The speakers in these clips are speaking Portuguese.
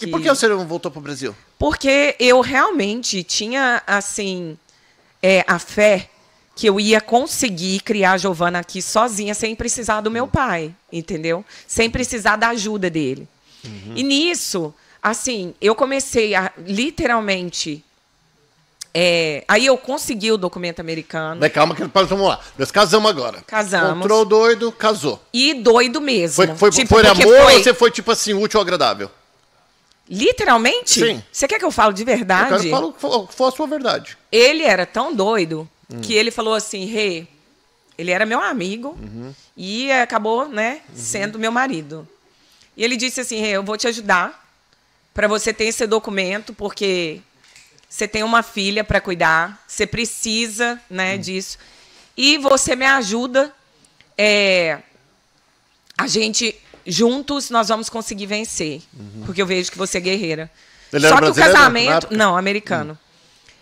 que... E por que você não voltou para o Brasil? Porque eu realmente tinha, assim, a fé que eu ia conseguir criar a Giovana aqui sozinha, sem precisar do meu pai, entendeu? Sem precisar da ajuda dele. Uhum. E nisso, assim, eu comecei a, literalmente... aí eu consegui o documento americano. Calma, que vamos lá. Nós casamos agora. Casamos. Encontrou doido, casou. E doido mesmo. Foi, tipo, foi amor foi... ou você foi, tipo assim, útil ou agradável? Literalmente? Sim. Você quer que eu fale de verdade? Eu quero que eu fale a sua verdade. Ele era tão doido que ele falou assim, Rê, ele era meu amigo e acabou, né, sendo meu marido. E ele disse assim, Rê, eu vou te ajudar para você ter esse documento, porque... Você tem uma filha para cuidar, você precisa, né, disso. E você me ajuda. A gente, juntos, nós vamos conseguir vencer. Porque eu vejo que você é guerreira. Ele Só que o casamento... Não, americano.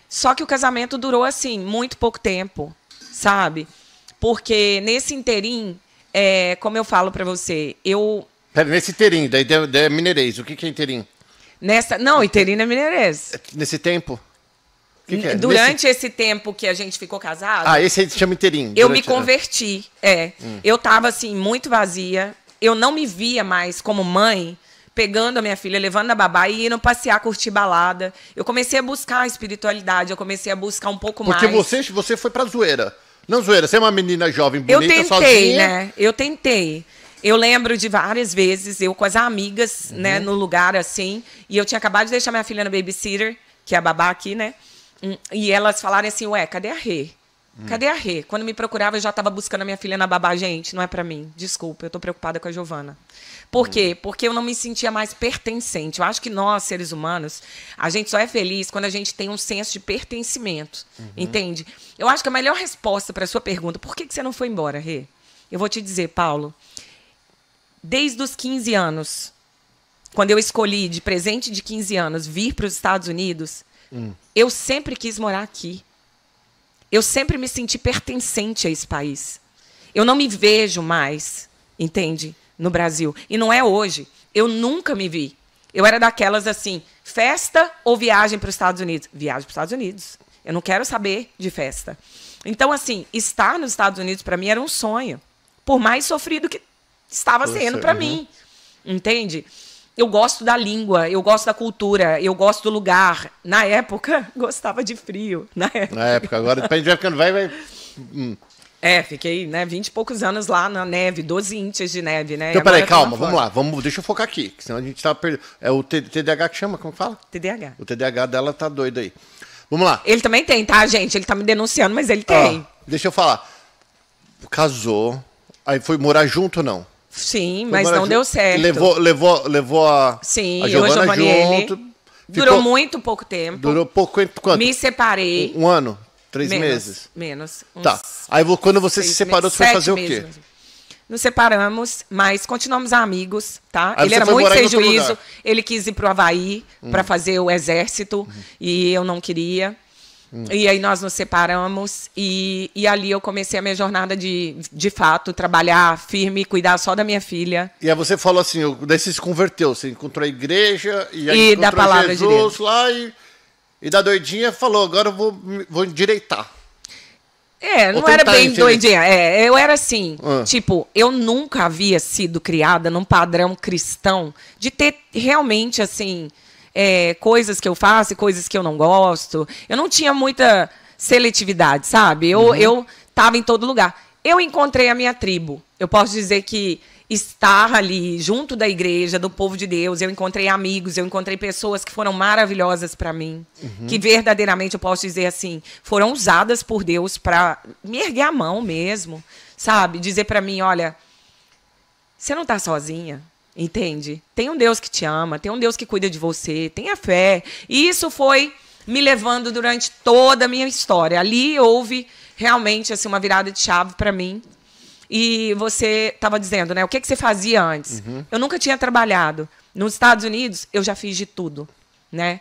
Só que o casamento durou, assim, muito pouco tempo, sabe? Porque nesse inteirinho, como eu falo para você, eu... Pera, nesse inteirinho, daí é mineirês. O que é inteirinho? Não, Iterina Mineirês. Nesse tempo? O que é? Durante esse tempo que a gente ficou casado... Ah, esse aí se chama inteirinho. Eu me converti, Eu estava, assim, muito vazia. Eu não me via mais como mãe, pegando a minha filha, levando a babá e indo passear, curtir balada. Eu comecei a buscar a espiritualidade, eu comecei a buscar um pouco mais. Porque você foi pra zoeira. Não zoeira, você é uma menina jovem, bonita, sozinha. Né? Eu tentei. Eu lembro de várias vezes, eu com as amigas, né, no lugar, assim, e eu tinha acabado de deixar minha filha na babysitter, que é a babá aqui, né, e elas falaram assim, ué, cadê a Rê? Cadê a Rê? Quando me procurava, eu já estava buscando a minha filha na babá. Gente, não é pra mim, desculpa, eu tô preocupada com a Giovana. Por quê? Porque eu não me sentia mais pertencente. Eu acho que nós, seres humanos, a gente só é feliz quando a gente tem um senso de pertencimento, entende? Eu acho que a melhor resposta pra sua pergunta, por que você não foi embora, Rê? Eu vou te dizer, Paulo... Desde os 15 anos, quando eu escolhi de presente de 15 anos vir para os Estados Unidos, eu sempre quis morar aqui. Eu sempre me senti pertencente a esse país. Eu não me vejo mais, entende? No Brasil. E não é hoje. Eu nunca me vi. Eu era daquelas assim, festa ou viagem para os Estados Unidos? Viagem para os Estados Unidos. Eu não quero saber de festa. Então, assim, estar nos Estados Unidos para mim era um sonho. Por mais sofrido que estava sendo para mim, entende? Eu gosto da língua, eu gosto da cultura, eu gosto do lugar. Na época, gostava de frio. Na época agora, a gente vai ficando, vai... Fiquei, né, 20 e poucos anos lá na neve, 12 íntias de neve, né? Então, peraí, calma, vamos lá, deixa eu focar aqui, senão a gente tá perdendo. É o TDAH que chama, como fala? TDAH. O TDAH dela tá doido aí. Vamos lá. Ele também tem, tá, gente? Ele tá me denunciando, mas ele tem. Ah, deixa eu falar. Casou, aí foi morar junto ou não? Sim, mas não deu certo. Levou a Giovana junto. Durou muito pouco tempo. Durou pouco tempo, quanto? Me separei. Um ano? 3 meses? Menos. Tá. Aí quando você se separou, você foi fazer o quê? Nos separamos, mas continuamos amigos, tá? Ele era muito sem juízo. Ele quis ir pro Havaí para fazer o exército e eu não queria. E aí nós nos separamos e ali eu comecei a minha jornada de fato, trabalhar firme, cuidar só da minha filha. E aí você falou assim, daí você se converteu, você encontrou a igreja e aí encontrou da palavra Jesus de Deus lá e da doidinha falou, agora eu vou endireitar. Não era bem doidinha, eu era assim, tipo, eu nunca havia sido criada num padrão cristão de ter realmente assim... coisas que eu faço e coisas que eu não gosto. Eu não tinha muita seletividade, sabe? Eu estava em todo lugar. Eu encontrei a minha tribo. Eu posso dizer que estar ali, junto da igreja, do povo de Deus, eu encontrei amigos, eu encontrei pessoas que foram maravilhosas para mim, que verdadeiramente, eu posso dizer assim, foram usadas por Deus para me erguer a mão mesmo, sabe? Dizer para mim, olha, você não está sozinha. Entende? Tem um Deus que te ama, tem um Deus que cuida de você, tenha fé. E isso foi me levando durante toda a minha história. Ali houve realmente assim, uma virada de chave para mim. E você estava dizendo, né? O que você fazia antes? Eu nunca tinha trabalhado. Nos Estados Unidos, eu já fiz de tudo, né?